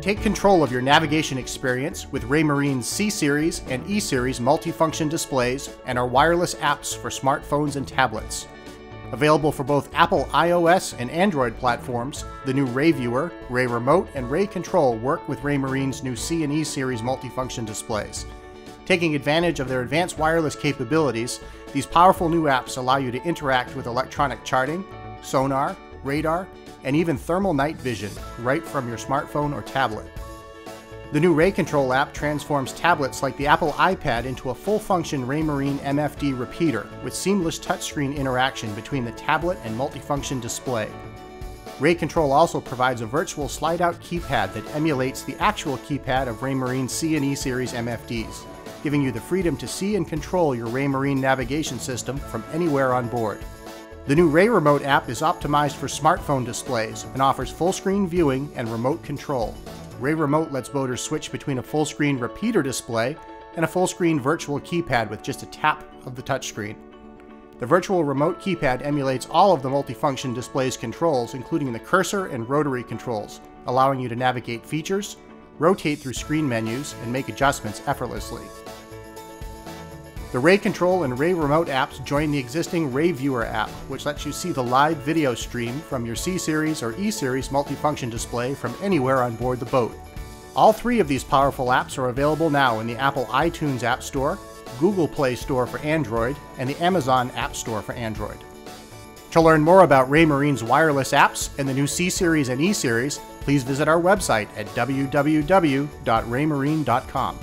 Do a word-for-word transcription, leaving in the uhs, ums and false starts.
Take control of your navigation experience with Raymarine's C-Series and E-Series multifunction displays and our wireless apps for smartphones and tablets. Available for both Apple iOS and Android platforms, the new RayViewer, RayRemote, and RayControl work with Raymarine's new C and E-Series multifunction displays. Taking advantage of their advanced wireless capabilities, these powerful new apps allow you to interact with electronic charting, sonar, radar, and even thermal night vision right from your smartphone or tablet. The new RayControl app transforms tablets like the Apple iPad into a full-function Raymarine M F D repeater with seamless touchscreen interaction between the tablet and multifunction display. RayControl also provides a virtual slide-out keypad that emulates the actual keypad of Raymarine C and E-Series M F Ds, giving you the freedom to see and control your Raymarine navigation system from anywhere on board. The new RayRemote app is optimized for smartphone displays and offers full-screen viewing and remote control. RayRemote lets voters switch between a full-screen repeater display and a full-screen virtual keypad with just a tap of the touchscreen. The virtual remote keypad emulates all of the multifunction display's controls, including the cursor and rotary controls, allowing you to navigate features, rotate through screen menus, and make adjustments effortlessly. The RayControl and RayRemote apps join the existing RayViewer app, which lets you see the live video stream from your C-Series or E-Series multifunction display from anywhere on board the boat. All three of these powerful apps are available now in the Apple iTunes App Store, Google Play Store for Android, and the Amazon App Store for Android. To learn more about Raymarine's wireless apps and the new C-Series and E-Series, please visit our website at w w w dot raymarine dot com.